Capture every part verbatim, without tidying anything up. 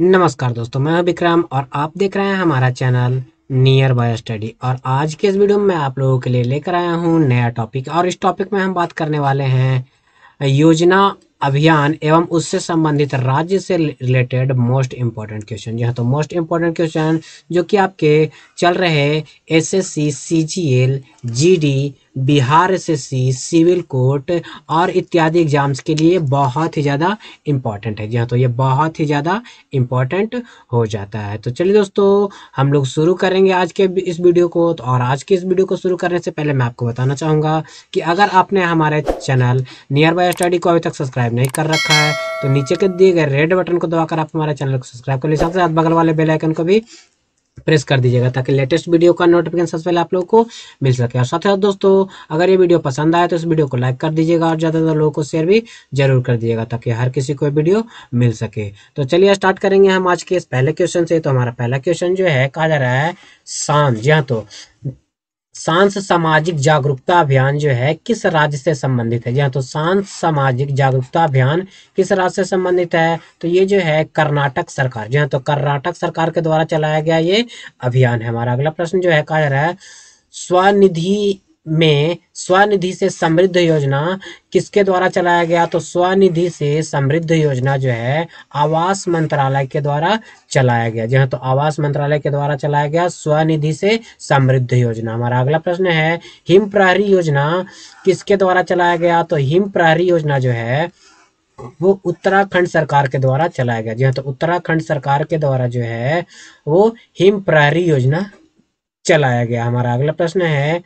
नमस्कार दोस्तों, मैं हूं विक्रम और आप देख रहे हैं हमारा चैनल नियरबाय स्टडी। और आज के इस वीडियो में आप लोगों के लिए लेकर आया हूं नया टॉपिक। और इस टॉपिक में हम बात करने वाले हैं योजना, अभियान एवं उससे संबंधित राज्य से रिलेटेड मोस्ट इम्पॉर्टेंट क्वेश्चन। यहाँ तो मोस्ट इम्पॉर्टेंट क्वेश्चन जो कि आपके चल रहे SSC, CGL, GD, Bihar SSC, civil court और इत्यादि एग्जाम्स के लिए बहुत ही ज़्यादा इम्पॉर्टेंट है। जी हाँ, तो ये बहुत ही ज़्यादा इम्पॉर्टेंट हो जाता है। तो चलिए दोस्तों, हम लोग शुरू करेंगे आज के इस वीडियो को। तो और आज के इस वीडियो को शुरू करने से पहले मैं आपको बताना चाहूँगा कि अगर आपने हमारे चैनल नियरबाय स्टडी को अभी तक सब्सक्राइब नहीं कर रखा है तो नीचे के दिए गए रेड बटन को दबाकर आप हमारे चैनल को सब्सक्राइब कर लीजिए। साथ बगल वाले बेल आइकन को भी प्रेस कर दीजिएगा ताकि लेटेस्ट वीडियो का नोटिफिकेशन सबसे पहले आप लोगों को मिल सके। और साथ ही साथ दोस्तों, अगर ये वीडियो पसंद आए तो इस वीडियो को लाइक कर दीजिएगा और ज़्यादा से ज़्यादा लोगों को शेयर भी जरूर कर दीजिएगा ताकि हर किसी को वीडियो मिल सके। तो चलिए स्टार्ट करेंगे हम आज के इस पहले क्वेश्चन से। तो हमारा पहला क्वेश्चन जो है कहा जा रहा है सांस। जी हाँ, तो सांस सामाजिक जागरूकता अभियान जो है किस राज्य से संबंधित है। जी हाँ, तो सांस सामाजिक जागरूकता अभियान किस राज्य से संबंधित है, तो ये जो है कर्नाटक सरकार। जी हाँ, तो कर्नाटक सरकार के द्वारा चलाया गया ये अभियान है। हमारा अगला प्रश्न जो है कहा जा रहा है स्वनिधि में स्वनिधि से समृद्ध योजना किसके द्वारा चलाया गया, तो स्वनिधि से समृद्ध योजना जो है आवास मंत्रालय के द्वारा चलाया गया। जी हाँ, तो आवास मंत्रालय के द्वारा चलाया गया स्वनिधि से समृद्ध योजना। हमारा अगला प्रश्न है हिम प्रहरी योजना किसके द्वारा चलाया गया, तो हिम प्रहरी योजना जो है वो उत्तराखंड सरकार के द्वारा चलाया गया। जी हाँ, तो उत्तराखंड सरकार के द्वारा जो है वो हिम प्रहरी योजना चलाया गया। हमारा अगला प्रश्न है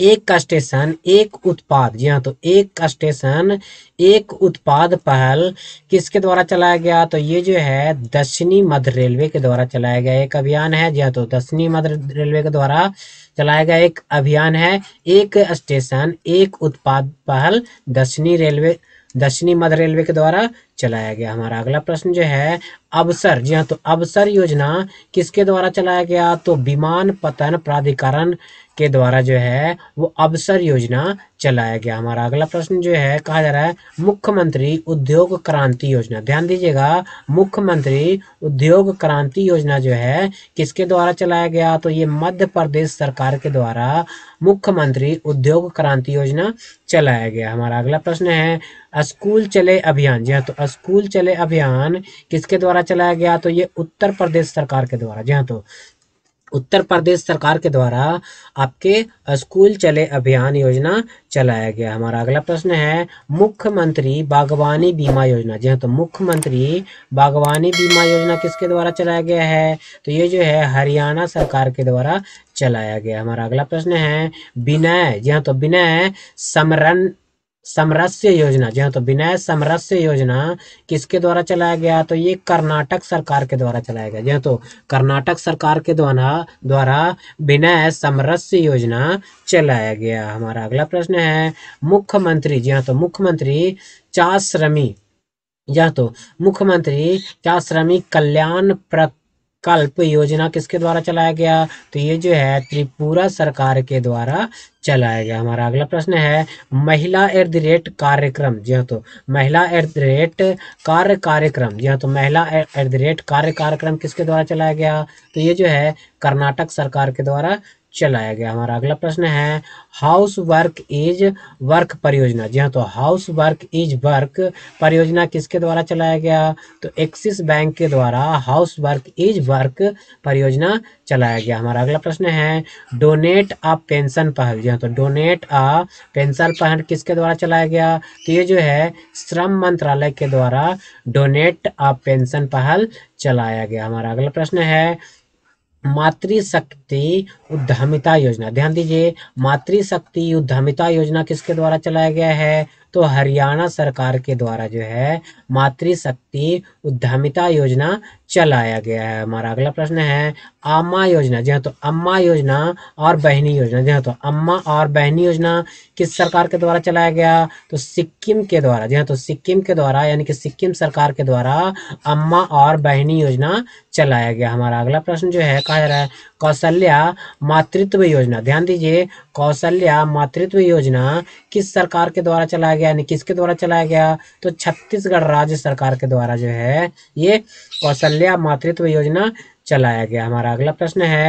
एक का स्टेशन एक उत्पाद। जी हाँ, तो एक का स्टेशन एक उत्पाद पहल किसके द्वारा चलाया गया, तो ये जो है दक्षिणी मध्य रेलवे के द्वारा चलाया गया एक अभियान है। जी हाँ, तो दक्षिणी मध्य रेलवे के द्वारा चलाया गया एक अभियान है एक स्टेशन एक उत्पाद पहल दक्षिणी रेलवे दक्षिणी मध्य रेलवे के द्वारा चलाया गया। हमारा अगला प्रश्न जो है अवसर। जी हाँ, तो अवसर योजना किसके द्वारा चलाया गया, तो विमानपत्तन प्राधिकरण के द्वारा जो है वो अवसर योजना चलाया गया। हमारा अगला प्रश्न जो है कहा जा रहा है मुख्यमंत्री उद्योग क्रांति योजना। ध्यान दीजिएगा, मुख्यमंत्री उद्योग क्रांति योजना जो है किसके द्वारा चलाया गया, तो ये मध्य प्रदेश सरकार के द्वारा मुख्यमंत्री उद्योग क्रांति योजना चलाया गया। हमारा अगला प्रश्न है स्कूल चले अभियान। जी हाँ, तो स्कूल चले अभियान किसके द्वारा चलाया गया, तो ये उत्तर प्रदेश सरकार के द्वारा। जी हाँ, तो उत्तर प्रदेश सरकार के द्वारा आपके स्कूल चले अभियान योजना चलाया गया। हमारा अगला प्रश्न है मुख्यमंत्री बागवानी बीमा योजना। जी हाँ, तो मुख्यमंत्री बागवानी बीमा योजना किसके द्वारा चलाया गया है, तो ये जो है हरियाणा सरकार के द्वारा चलाया गया। हमारा अगला प्रश्न है विनय। जी हाँ, तो विनय समरण समरस्य योजना। जी हाँ, तो विनय समरस्य योजना किसके द्वारा चलाया गया, तो ये कर्नाटक सरकार के द्वारा चलाया गया। जी हाँ, तो कर्नाटक सरकार के द्वारा द्वारा विनय समरस्य योजना चलाया गया। हमारा अगला प्रश्न है मुख्यमंत्री। जी हाँ, तो मुख्यमंत्री चाश्रमी। जी हाँ, तो मुख्यमंत्री चाश्रमी कल्याण प्र कल्प योजना किसके द्वारा चलाया गया, तो ये जो है त्रिपुरा सरकार के द्वारा चलाया गया। हमारा अगला प्रश्न है महिला एट द रेट कार्यक्रम। जी हाँ, तो महिला एट द रेट कार्य कार्यक्रम। जी हाँ, तो महिला एट द रेट कार्य कार्यक्रम किसके द्वारा चलाया गया, तो ये जो है कर्नाटक सरकार के द्वारा चलाया गया। हमारा अगला प्रश्न है हाउस वर्क इज वर्क परियोजना। जी हाँ, तो हाउस वर्क इज वर्क परियोजना किसके द्वारा चलाया गया, तो एक्सिस बैंक के द्वारा हाउस वर्क इज वर्क परियोजना चलाया गया। हमारा अगला प्रश्न है डोनेट आ पेंशन पहल। जी हाँ, तो डोनेट आ पेंशन पहल किसके द्वारा चलाया गया, तो ये जो है श्रम मंत्रालय के द्वारा डोनेट आ पेंशन पहल चलाया गया। हमारा अगला प्रश्न है मातृशक्ति उद्यमिता योजना। ध्यान दीजिए, मातृशक्ति उद्यमिता योजना किसके द्वारा चलाया गया है, तो हरियाणा सरकार के द्वारा जो है मातृशक्ति उद्यमिता योजना चलाया गया है। हमारा अगला प्रश्न है आमा योजना। जी हाँ, तो अम्मा योजना और बहनी योजना। जी हाँ, तो अम्मा और बहनी योजना किस सरकार के द्वारा चलाया गया, तो सिक्किम के द्वारा। जी हाँ, तो सिक्किम के द्वारा यानी कि सिक्किम सरकार के द्वारा अम्मा और बहनी योजना चलाया गया। हमारा अगला प्रश्न जो है कहा जा रहा है कौशल्या मातृत्व योजना, ध्यान दीजिए कौशल्या मातृत्व योजना किस सरकार के द्वारा चलाया गया, यानी किसके द्वारा चलाया गया, तो छत्तीसगढ़ राज्य सरकार के द्वारा जो है ये कौशल्या मातृत्व योजना चलाया गया। हमारा अगला प्रश्न है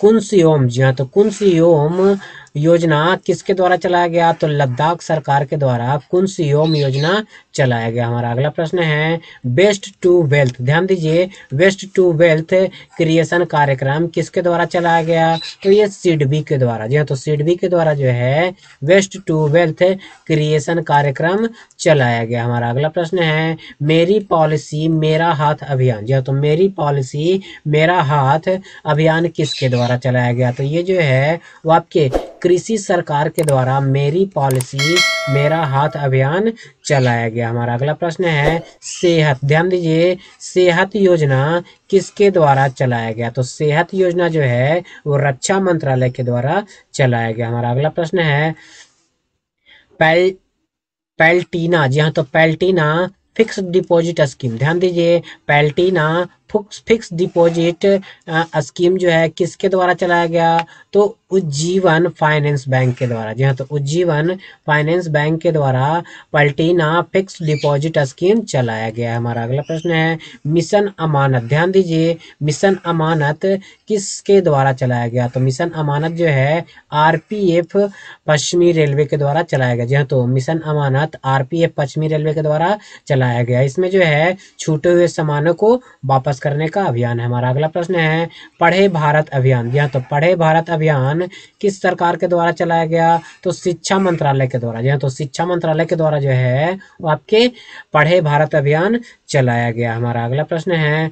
कुंसयोम, जी हाँ तो कुंसयोम योजना किसके द्वारा चलाया गया, तो लद्दाख सरकार के द्वारा कुंसयोम योजना चलाया गया। हमारा अगला प्रश्न है वेस्ट टू वेल्थ, ध्यान दीजिए वेस्ट टू वेल्थ क्रिएशन कार्यक्रम किसके द्वारा चलाया गया, तो ये सिडबी के द्वारा, जी हाँ तो सिडबी के द्वारा जो है वेस्ट टू वेल्थ क्रिएशन कार्यक्रम चलाया गया। हमारा अगला प्रश्न है मेरी पॉलिसी मेरा हाथ अभियान, जी हाँ तो मेरी पॉलिसी मेरा हाथ अभियान किसके द्वारा चलाया गया, तो ये जो है वो आपके कृषि सरकार के द्वारा मेरी पॉलिसी मेरा हाथ अभियान चलाया गया। हमारा अगला प्रश्न है सेहत, ध्यान दीजिए सेहत योजना किसके द्वारा चलाया गया, तो सेहत योजना जो है वो रक्षा मंत्रालय के द्वारा चलाया गया। हमारा अगला प्रश्न है पैल पैल्टीना, जी हाँ तो पैल्टीना फिक्स डिपॉजिट स्कीम, ध्यान दीजिए पैल्टीना फिक्स डिपॉजिट स्कीम जो है किसके द्वारा चलाया गया, तो उज्जीवन फाइनेंस बैंक के द्वारा, जी हाँ तो उज्जीवन फाइनेंस बैंक के द्वारा पैल्टीना फिक्स डिपॉजिट स्कीम चलाया गया। हमारा अगला प्रश्न है मिशन अमानत, ध्यान दीजिए मिशन अमानत किसके द्वारा चलाया गया, तो मिशन अमानत जो है आरपीएफ पश्चिमी रेलवे के द्वारा चलाया गया। जी हाँ तो मिशन अमानत आरपीएफ पश्चिमी रेलवे के द्वारा चलाया गया। इसमें जो है छूटे हुए सामानों को वापस करने का अभियान है। हमारा अगला प्रश्न है पढ़े भारत अभियान, या तो पढ़े भारत अभियान किस सरकार के द्वारा चलाया गया, तो शिक्षा मंत्रालय के द्वारा, या तो शिक्षा मंत्रालय के द्वारा जो है वो आपके पढ़े भारत अभियान चलाया गया। हमारा अगला प्रश्न है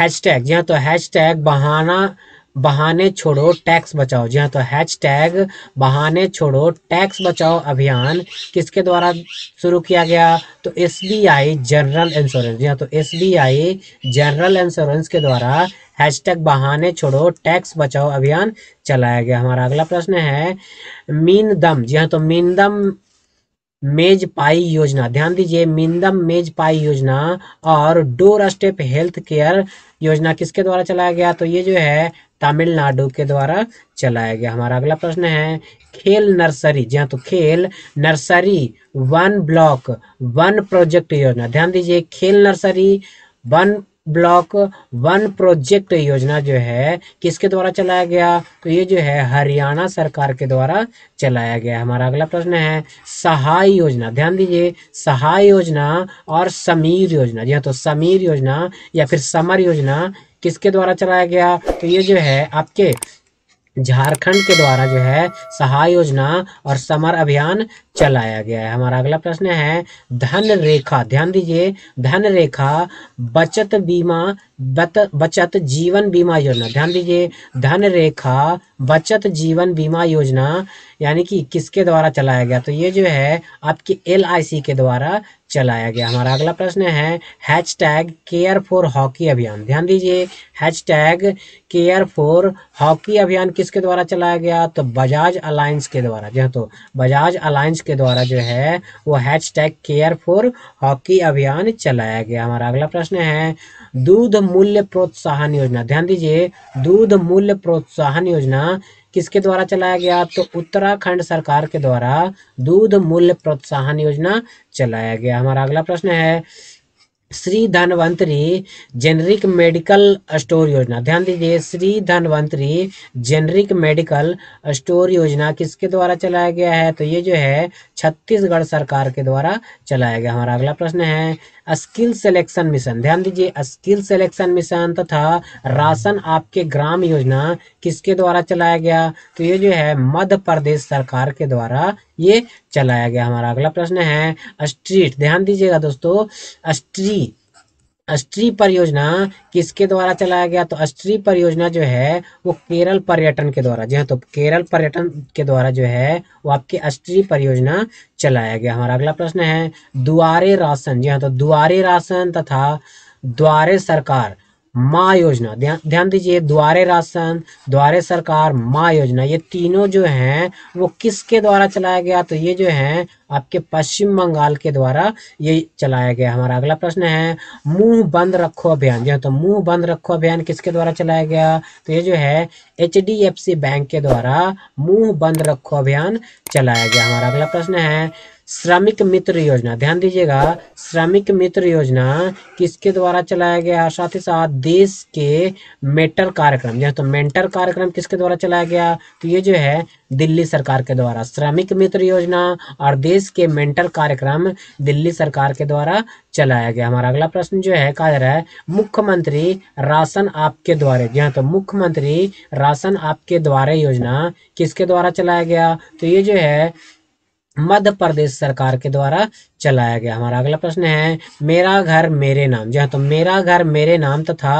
हैशटैग, या तो हैशटैग बहाना बहाने छोड़ो टैक्स बचाओ, जी हाँ तो हैच टैग बहाने छोड़ो टैक्स बचाओ अभियान किसके द्वारा शुरू किया गया, तो एसबीआई जनरल इंश्योरेंस, जी हाँ तो एसबीआई जनरल इंश्योरेंस के द्वारा हैच टैग बहाने छोड़ो टैक्स बचाओ अभियान चलाया गया। हमारा अगला प्रश्न है मीनदम, जी हाँ तो मीनदम मेज पाई योजना, ध्यान दीजिए मीनदम मेज पाई योजना और डोर स्टेप हेल्थ केयर योजना किसके द्वारा चलाया गया, तो ये जो है तमिलनाडु के द्वारा चलाया गया। हमारा अगला प्रश्न है खेल नर्सरी, जी हाँ तो खेल nursery one block one project योजना, ध्यान दीजिए खेल nursery one block one project योजना जो है किसके द्वारा चलाया गया, तो ये जो है हरियाणा सरकार के द्वारा चलाया गया। हमारा अगला प्रश्न है सहाय योजना, ध्यान दीजिए सहाय योजना और समीर योजना, जी हाँ तो समीर योजना या फिर समर योजना किसके द्वारा चलाया गया, तो ये जो है आपके झारखंड के द्वारा जो है सहाय योजना और समर अभियान चलाया गया है। हमारा अगला प्रश्न है धन रेखा, ध्यान दीजिए धन रेखा बचत बीमा बत, बचत जीवन बीमा योजना, ध्यान दीजिए धन रेखा बचत जीवन बीमा योजना यानी कि किसके द्वारा चलाया गया, तो ये जो है आपकी एल आई सी के द्वारा चलाया गया। हमारा अगला प्रश्न है hashtag care for hockey अभियान, ध्यान दीजिए hashtag care for hockey अभियान किसके द्वारा चलाया गया, तो बजाज अलायंस के द्वारा, जी हाँ तो बजाज अलायंस के द्वारा जो है वो hashtag care for hockey अभियान चलाया गया। हमारा अगला प्रश्न है दूध मूल्य प्रोत्साहन योजना, ध्यान दीजिए दूध मूल्य प्रोत्साहन योजना किसके द्वारा चलाया गया, तो उत्तराखंड सरकार के द्वारा दूध मूल्य प्रोत्साहन योजना चलाया गया। हमारा अगला प्रश्न है Shri Dhanvantari generic medical store योजना, ध्यान दीजिए Shri Dhanvantari generic medical store योजना किसके द्वारा चलाया गया है, तो ये जो है छत्तीसगढ़ सरकार के द्वारा चलाया गया। हमारा अगला प्रश्न है स्किल सिलेक्शन मिशन, ध्यान दीजिए स्किल सिलेक्शन मिशन तथा राशन आपके ग्राम योजना किसके द्वारा चलाया गया, तो ये जो है मध्य प्रदेश सरकार के द्वारा ये चलाया गया। हमारा अगला प्रश्न है स्ट्रीट, ध्यान दीजिएगा दोस्तों स्ट्री स्ट्री परियोजना किसके द्वारा चलाया गया, तो स्ट्री परियोजना जो है वो केरल पर्यटन के द्वारा, जी हाँ तो केरल पर्यटन के द्वारा जो है वो आपके स्ट्री परियोजना चलाया गया। हमारा अगला प्रश्न है द्वारे राशन, जी हाँ तो द्वारे राशन तथा द्वारे सरकार माँ योजना, ध्यान दीजिए, द्वारे राशन, द्वारे सरकार, माँ योजना, ये तीनों जो हैं वो किसके द्वारा चलाया गया, तो ये जो है आपके पश्चिम बंगाल के द्वारा ये चलाया गया। हमारा अगला प्रश्न है मुंह बंद रखो अभियान, जो है तो मुंह बंद रखो अभियान किसके द्वारा चलाया गया, तो ये जो है H D F C bank के द्वारा मुंह बंद रखो अभियान चलाया गया। हमारा अगला प्रश्न है श्रमिक मित्र योजना, ध्यान दीजिएगा, श्रमिक मित्र योजना किसके द्वारा चलाया गया, साथ ही साथ देश के मेंटर कार्यक्रम, या तो मेंटर कार्यक्रम किसके द्वारा चलाया गया, तो ये जो है दिल्ली सरकार के द्वारा। श्रमिक मित्र योजना और देश के मेंटर कार्यक्रम दिल्ली सरकार के द्वारा चलाया गया। हमारा अगला प्रश्न जो है कहा जा रहा है मुख्यमंत्री राशन आपके द्वारे, जी हाँ, तो मुख्यमंत्री राशन आपके द्वारे योजना किसके द्वारा चलाया गया, तो ये जो है मध्य प्रदेश सरकार के द्वारा चलाया गया। हमारा अगला प्रश्न है मेरा घर मेरे नाम, जहाँ तो मेरा घर मेरे नाम तथा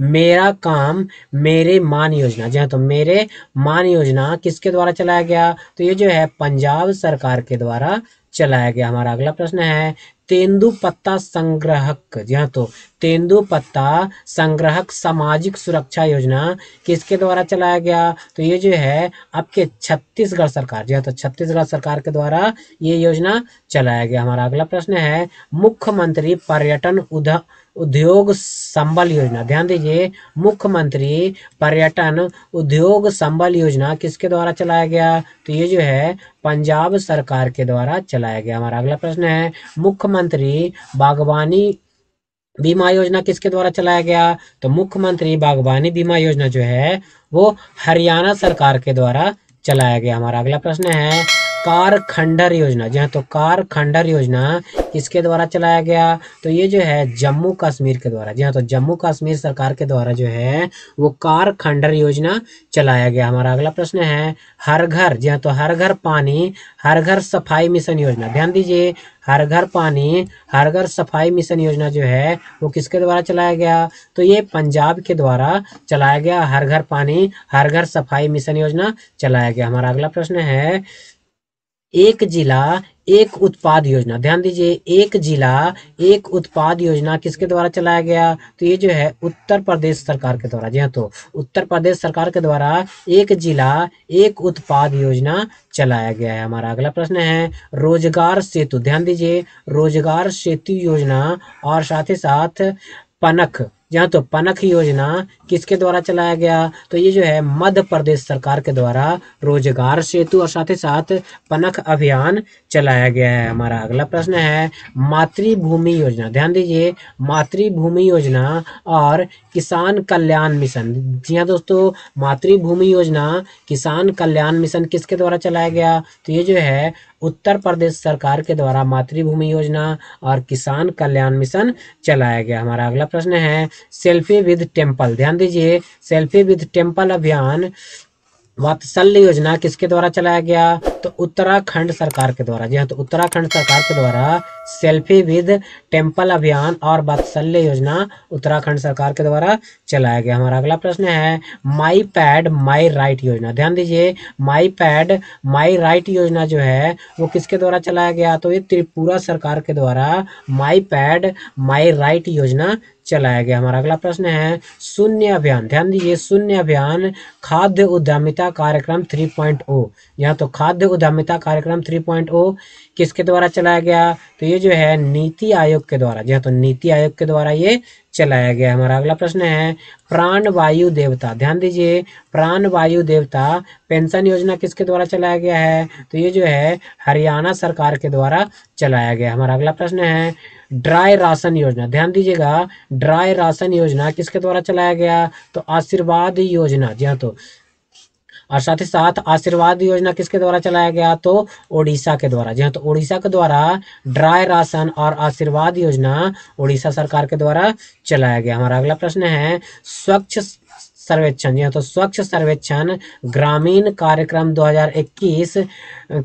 मेरा काम मेरे मान योजना, जहाँ तो मेरे मान योजना किसके द्वारा चलाया गया, तो ये जो है पंजाब सरकार के द्वारा चलाया गया। हमारा अगला प्रश्न है तेंदुपत्ता संग्रहक, जहाँ तो तेंदुपत्ता संग्रहक सामाजिक सुरक्षा योजना किसके द्वारा चलाया गया, तो ये जो है आपके छत्तीसगढ़ सरकार, जहाँ तो छत्तीसगढ़ सरकार के द्वारा ये योजना चलाया गया। हमारा अगला प्रश्न है मुख्यमंत्री पर्यटन उद्योग उद्योग संबल योजना, ध्यान दीजिए, मुख्यमंत्री पर्यटन उद्योग संबल योजना किसके द्वारा चलाया गया, तो ये जो है पंजाब सरकार के द्वारा चलाया गया। हमारा अगला प्रश्न है मुख्यमंत्री बागवानी बीमा योजना किसके द्वारा चलाया गया, तो मुख्यमंत्री बागवानी बीमा योजना जो है वो हरियाणा सरकार के द्वारा चलाया गया। हमारा अगला प्रश्न है कार खंडर योजना, जहाँ तो कार खंडर योजना किसके द्वारा चलाया गया, तो ये जो है जम्मू कश्मीर के द्वारा, जहाँ तो जम्मू कश्मीर सरकार के द्वारा जो है वो कार खंडर योजना चलाया गया। हमारा अगला प्रश्न है हर घर, जहाँ तो हर घर पानी हर घर सफाई मिशन योजना, ध्यान दीजिए, हर घर पानी हर घर सफाई मिशन योजना जो है वो किसके द्वारा चलाया गया, तो ये पंजाब के द्वारा चलाया गया। हर घर पानी हर घर सफाई मिशन योजना चलाया गया। हमारा अगला प्रश्न है एक जिला एक उत्पाद योजना, ध्यान दीजिए, एक जिला एक उत्पाद योजना किसके द्वारा चलाया गया, तो ये जो है उत्तर प्रदेश सरकार के द्वारा, जी हाँ, तो उत्तर प्रदेश सरकार के द्वारा एक जिला एक उत्पाद योजना चलाया गया है। हमारा अगला प्रश्न है रोजगार सेतु, ध्यान दीजिए, रोजगार सेतु योजना और साथ ही साथ पनक, जहाँ तो पनक योजना किसके द्वारा चलाया गया, तो ये जो है मध्य प्रदेश सरकार के द्वारा रोजगार सेतु और साथ ही साथ पनक अभियान चलाया गया है। हमारा अगला प्रश्न है मातृभूमि योजना, ध्यान दीजिए, मातृभूमि योजना और किसान कल्याण मिशन, जी हाँ दोस्तों, मातृभूमि योजना किसान कल्याण मिशन किसके द्वारा चलाया गया, तो ये जो है उत्तर प्रदेश सरकार के द्वारा मातृभूमि योजना और किसान कल्याण मिशन चलाया गया। हमारा अगला प्रश्न है सेल्फी विद टेम्पल, ध्यान दीजिए, सेल्फी विद टेम्पल अभियान वात्सल्य योजना किसके द्वारा चलाया गया, तो उत्तराखंड सरकार के द्वारा, जी हाँ, तो उत्तराखंड सरकार के द्वारा सेल्फी विद टेम्पल अभियान और वात्सल्य योजना उत्तराखंड सरकार के द्वारा चलाया गया। हमारा अगला प्रश्न है माई पैड माई राइट योजना, ध्यान दीजिए, माई पैड माई राइट योजना जो है वो किसके द्वारा चलाया गया, तो ये त्रिपुरा सरकार के द्वारा माई पैड माई राइट योजना चलाया गया। हमारा अगला प्रश्न है शून्य अभियान, ध्यान दीजिए, शून्य अभियान खाद्य उद्यमिता कार्यक्रम थ्री पॉइंट ओ, यहाँ तो खाद्य उद्यमिता कार्यक्रम थ्री पॉइंट ओ किसके द्वारा चलाया गया, तो ये जो है नीति आयोग के द्वारा, यहाँ तो नीति आयोग के द्वारा ये चलाया गया। हमारा अगला प्रश्न है प्राणवायु देवता, ध्यान दीजिए, प्राणवायु देवता पेंशन योजना किसके द्वारा चलाया गया है, तो ये जो है हरियाणा सरकार के द्वारा चलाया गया। हमारा अगला प्रश्न है ड्राई राशन योजना, ध्यान दीजिएगा, ड्राई राशन योजना किसके द्वारा चलाया गया, तो आशीर्वाद योजना, जी हाँ, तो और साथ ही साथ आशीर्वाद योजना किसके द्वारा चलाया गया, तो ओडिशा के द्वारा, जी हाँ, तो ओडिशा के द्वारा ड्राई राशन और आशीर्वाद योजना ओडिशा सरकार के द्वारा चलाया गया। हमारा अगला प्रश्न है स्वच्छ सर्वेक्षण, जी हाँ, तो स्वच्छ सर्वेक्षण ग्रामीण कार्यक्रम दो हज़ार इक्कीस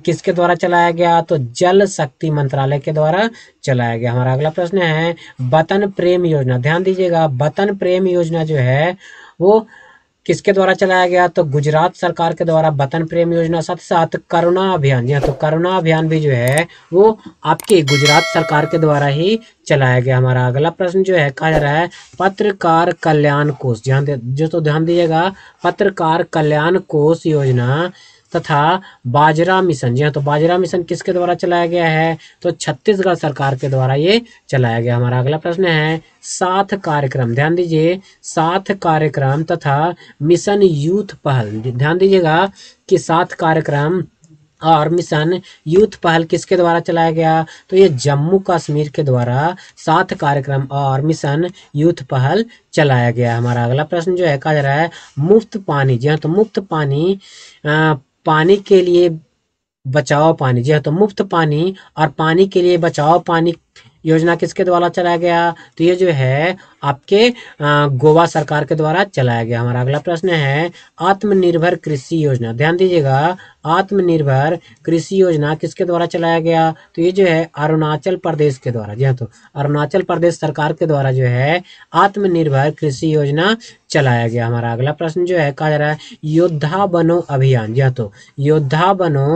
किसके द्वारा चलाया गया, तो जल शक्ति मंत्रालय के द्वारा चलाया गया। हमारा अगला प्रश्न है वतन प्रेम योजना, ध्यान दीजिएगा, वतन प्रेम योजना जो है वो किसके द्वारा चलाया गया, तो गुजरात सरकार के द्वारा वतन प्रेम योजना, साथ साथ करुणा अभियान। जी तो करुणा अभियान भी जो है वो आपके गुजरात सरकार के द्वारा ही चलाया गया। हमारा अगला प्रश्न जो है कहा जा रहा है पत्रकार कल्याण कोष। ध्यान जो तो ध्यान दीजिएगा, पत्रकार कल्याण कोष योजना तथा बाजरा मिशन। जी हाँ, तो बाजरा मिशन किसके द्वारा चलाया गया है, तो छत्तीसगढ़ सरकार के द्वारा ये चलाया गया। हमारा अगला प्रश्न है साथ कार्यक्रम। ध्यान दीजिए, साथ कार्यक्रम तथा मिशन यूथ पहल। ध्यान दीजिएगा कि साथ कार्यक्रम और मिशन यूथ पहल किसके द्वारा चलाया गया, तो ये जम्मू कश्मीर के द्वारा साथ कार्यक्रम और मिशन यूथ पहल चलाया गया। हमारा अगला प्रश्न जो है कहा जा रहा है मुफ्त पानी। जी हाँ, तो मुफ्त पानी आ, पानी के लिए बचाओ पानी। जी हाँ, तो मुफ्त पानी और पानी के लिए बचाओ पानी योजना किसके द्वारा चलाया गया, तो ये जो है आपके गोवा सरकार के द्वारा चलाया गया। हमारा अगला प्रश्न है आत्मनिर्भर कृषि योजना। ध्यान दीजिएगा, आत्मनिर्भर कृषि योजना किसके द्वारा चलाया गया, तो ये जो है अरुणाचल प्रदेश के द्वारा। जी हाँ, तो अरुणाचल प्रदेश सरकार के द्वारा जो है आत्मनिर्भर कृषि योजना चलाया गया। हमारा अगला प्रश्न जो है कहा जा रहा है योद्धा बनो अभियान। जी हाँ, तो योद्धा बनो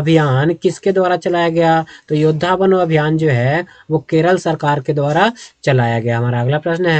अभियान किसके द्वारा चलाया गया, तो योद्धा बनो अभियान जो है वो केरल सरकार के द्वारा चलाया गया। हमारा अगला प्रश्न है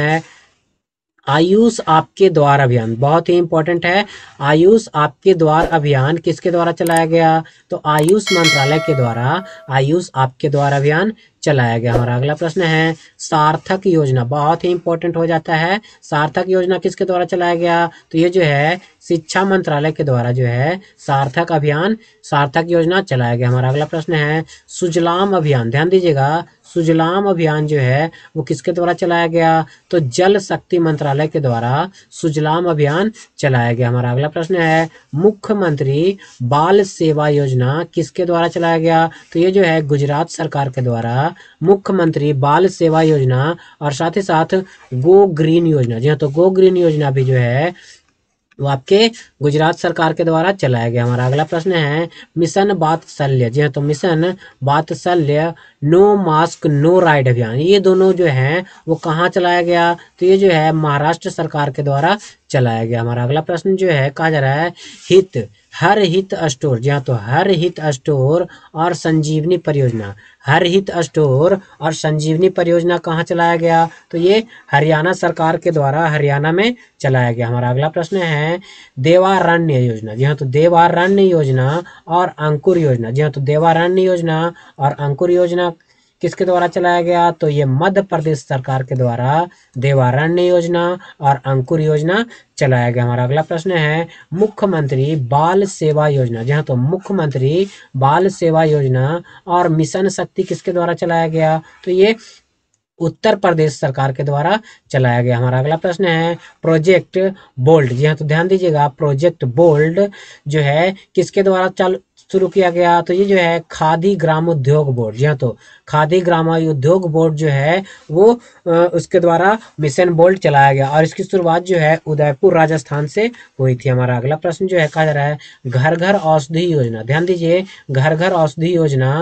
आयुष आपके द्वार अभियान। बहुत ही इंपॉर्टेंट है, आयुष आपके द्वार अभियान किसके द्वारा चलाया गया, तो आयुष मंत्रालय के द्वारा आयुष आपके द्वार अभियान चलाया गया। हमारा अगला प्रश्न है सार्थक योजना। बहुत ही इंपॉर्टेंट हो जाता है, सार्थक योजना किसके द्वारा चलाया गया, तो ये जो है शिक्षा मंत्रालय के द्वारा जो है सार्थक अभियान सार्थक योजना चलाया गया। हमारा अगला प्रश्न है सुजलाम अभियान। ध्यान दीजिएगा, सुजलाम अभियान जो है वो किसके द्वारा चलाया गया, तो जल शक्ति मंत्रालय के द्वारा सुजलाम अभियान चलाया गया। हमारा अगला प्रश्न है मुख्यमंत्री बाल सेवा योजना किसके द्वारा चलाया गया, तो ये जो है गुजरात सरकार के द्वारा मुख्यमंत्री बाल सेवा योजना और साथ ही साथ गो ग्रीन योजना। जी हाँ, तो गो ग्रीन योजना भी जो है वो आपके गुजरात सरकार के द्वारा चलाया गया। हमारा अगला प्रश्न है मिशन वात्सल्य। जी हाँ, तो मिशन वात्सल्य नो मास्क नो राइड अभियान, ये दोनों जो है वो कहाँ चलाया गया, तो ये जो है महाराष्ट्र सरकार के द्वारा चलाया गया। हमारा अगला प्रश्न जो है कहा जा रहा है हित हर हित स्टोर। जी हाँ, तो हर हित स्टोर और संजीवनी परियोजना, हर हित स्टोर और संजीवनी परियोजना कहाँ चलाया गया, तो ये हरियाणा सरकार के द्वारा हरियाणा में चलाया गया। हमारा अगला प्रश्न है देवारण्य योजना। जी हाँ, तो देवारण्य योजना और अंकुर योजना। जी हाँ, तो देवारण्य योजना और अंकुर योजना किसके द्वारा चलाया गया, तो ये मध्य प्रदेश सरकार के द्वारा देवारण्य योजना और अंकुर योजना चलाया गया। हमारा अगला प्रश्न है मुख्यमंत्री बाल सेवा योजना। जहाँ तो मुख्यमंत्री बाल सेवा योजना और मिशन शक्ति किसके द्वारा चलाया गया, तो ये उत्तर प्रदेश सरकार के द्वारा चलाया गया। हमारा अगला प्रश्न है प्रोजेक्ट बोल्ड। जी हाँ, तो ध्यान दीजिएगा प्रोजेक्ट बोल्ड जो है किसके द्वारा चल शुरू किया गया, तो ये जो है खादी ग्राम उद्योग बोर्ड। जी हाँ, तो खादी ग्राम उद्योग बोर्ड जो है वो उसके द्वारा मिशन बोल्ड चलाया गया और इसकी शुरुआत जो है उदयपुर राजस्थान से हुई थी। हमारा अगला प्रश्न जो है कहा जा रहा है घर घर औषधि योजना। ध्यान दीजिए, घर घर औषधि योजना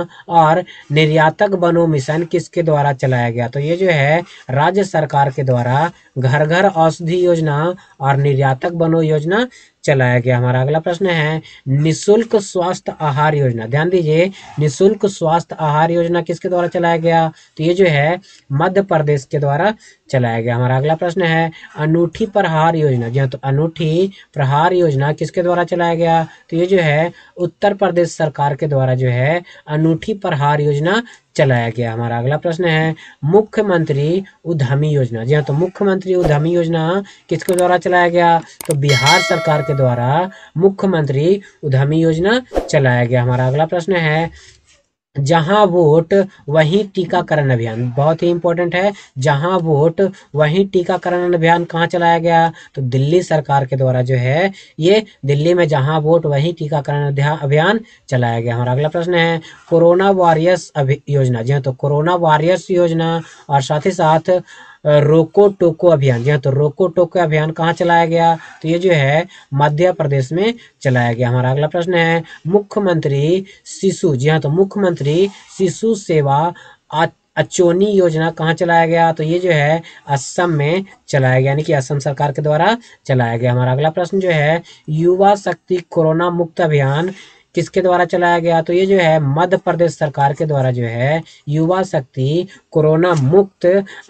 और निर्यातक बनो मिशन किसके द्वारा चलाया गया, तो ये जो है राज्य सरकार के द्वारा घर घर औषधि योजना और निर्यातक बनो योजना चलाया गया। हमारा अगला प्रश्न है निःशुल्क स्वास्थ्य आहार योजना। ध्यान दीजिए निःशुल्क स्वास्थ्य आहार योजना किसके द्वारा चलाया गया, तो ये जो है मध्य प्रदेश के द्वारा चलाया गया। हमारा अगला प्रश्न है अनूठी प्रहार योजना। जी हाँ, तो अनूठी प्रहार योजना किसके द्वारा चलाया गया, तो ये जो है उत्तर प्रदेश सरकार के द्वारा जो है अनूठी प्रहार योजना चलाया गया। हमारा अगला प्रश्न है मुख्यमंत्री उद्यमी योजना। जी हाँ, तो मुख्यमंत्री उद्यमी योजना किसके द्वारा चलाया गया, तो बिहार सरकार के द्वारा मुख्यमंत्री उद्यमी योजना चलाया गया। हमारा अगला प्रश्न है जहां वोट वहीं टीकाकरण अभियान। बहुत ही इंपॉर्टेंट है, जहां वोट वहीं टीकाकरण अभियान कहाँ चलाया गया, तो दिल्ली सरकार के द्वारा जो है ये दिल्ली में जहां वोट वहीं टीकाकरण अभियान चलाया गया। हमारा अगला प्रश्न है कोरोना वॉरियर्स योजना। जी हाँ, तो कोरोना वॉरियर्स योजना और साथ ही साथ रोको टोको अभियान। जी हाँ, तो रोको टोको अभियान कहाँ चलाया गया, तो ये जो है मध्य प्रदेश में चलाया गया। हमारा अगला प्रश्न है मुख्यमंत्री शिशु। जी हाँ, तो मुख्यमंत्री शिशु सेवा अचोनी योजना कहाँ चलाया गया, तो ये जो है असम में चलाया गया, यानी कि असम सरकार के द्वारा चलाया गया। हमारा अगला प्रश्न जो है युवा शक्ति कोरोना मुक्त अभियान किसके द्वारा चलाया गया, तो ये जो है मध्य प्रदेश सरकार के द्वारा जो है युवा शक्ति कोरोना मुक्त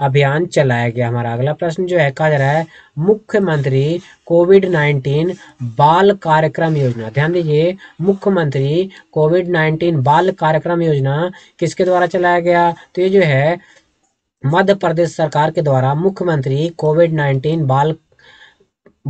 अभियान चलाया गया। हमारा अगला प्रश्न जो है कहा जा रहा है मुख्यमंत्री कोविड नाइन्टीन बाल कार्यक्रम योजना, ध्यान दीजिए मुख्यमंत्री कोविड नाइन्टीन बाल कार्यक्रम योजना किसके द्वारा चलाया गया, तो ये जो है मध्य प्रदेश सरकार के द्वारा मुख्यमंत्री कोविड नाइन्टीन बाल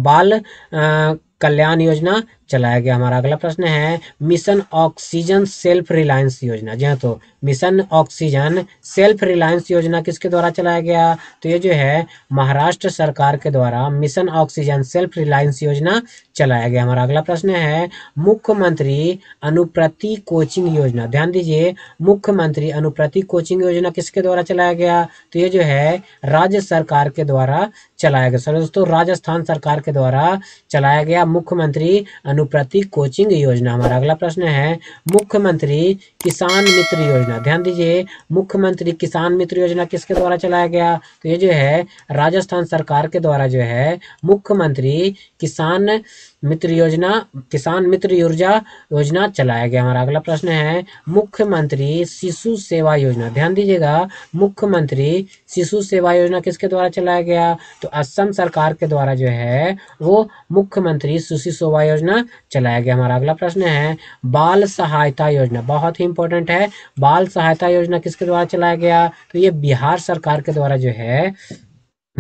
बाल आ, कल्याण योजना चलाया गया। हमारा अगला प्रश्न है मिशन ऑक्सीजन सेल्फ रिलायंस योजना, जी हाँ तो मिशन ऑक्सीजन सेल्फ रिलायंस योजना किसके द्वारा चलाया गया, तो ये जो है महाराष्ट्र सरकार के द्वारा मिशन ऑक्सीजन सेल्फ रिलायंस योजना चलाया गया। हमारा अगला प्रश्न है मुख्यमंत्री अनुप्रति कोचिंग योजना, ध्यान दीजिए मुख्यमंत्री अनुप्रति कोचिंग योजना किसके द्वारा चलाया गया, तो ये जो है राज्य सरकार के द्वारा चलाया गया। सर दोस्तों राजस्थान सरकार के द्वारा चलाया गया मुख्यमंत्री अनुप्रति कोचिंग योजना। हमारा अगला प्रश्न है मुख्यमंत्री किसान मित्र योजना, ध्यान दीजिए मुख्यमंत्री किसान मित्र योजना किसके द्वारा चलाया गया, तो ये जो है राजस्थान सरकार के द्वारा जो है मुख्यमंत्री किसान मित्र योजना किसान मित्र ऊर्जा योजना चलाया गया। हमारा अगला प्रश्न है मुख्यमंत्री शिशु सेवा योजना, ध्यान दीजिएगा मुख्यमंत्री शिशु सेवा योजना किसके द्वारा चलाया गया, तो असम सरकार के द्वारा जो है वो मुख्यमंत्री शिशु सेवा योजना चलाया गया। हमारा अगला प्रश्न है बाल सहायता योजना, बहुत ही इंपॉर्टेंट है, बाल सहायता योजना किसके द्वारा चलाया गया, तो ये बिहार सरकार के द्वारा जो है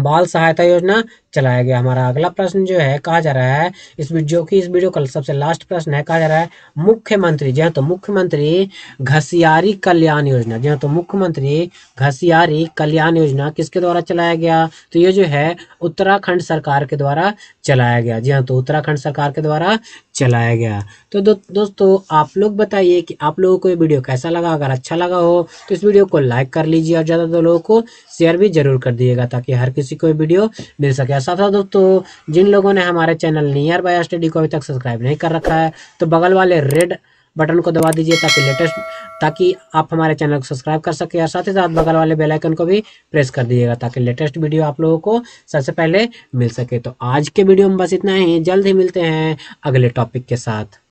बाल सहायता योजना चलाया गया। हमारा अगला प्रश्न जो है कहा जा रहा है इस वीडियो की इस वीडियो का सबसे लास्ट प्रश्न है, कहा जा रहा है मुख्यमंत्री जी हाँ तो मुख्यमंत्री घसियारी कल्याण योजना, जी हाँ तो मुख्यमंत्री घसियारी कल्याण योजना किसके द्वारा चलाया गया, तो ये जो है उत्तराखंड सरकार के द्वारा चलाया गया। जी हाँ तो उत्तराखंड सरकार के द्वारा चलाया गया। तो दो, दोस्तों आप लोग बताइए कि आप लोगों को ये वीडियो कैसा लगा। अगर अच्छा लगा हो तो इस वीडियो को लाइक कर लीजिए और ज़्यादा से लोगों को शेयर भी जरूर कर दीजिएगा ताकि हर किसी को ये वीडियो मिल सके। साथ साथ दोस्तों जिन लोगों ने हमारे चैनल नियर बाय स्टडी को अभी तक सब्सक्राइब नहीं कर रखा है तो बगल वाले रेड बटन को दबा दीजिए ताकि लेटेस्ट ताकि आप हमारे चैनल को सब्सक्राइब कर सकें और साथ ही साथ बगल वाले बेल आइकन को भी प्रेस कर दीजिएगा ताकि लेटेस्ट वीडियो आप लोगों को सबसे पहले मिल सके। तो आज के वीडियो में बस इतना ही, जल्द ही मिलते हैं अगले टॉपिक के साथ।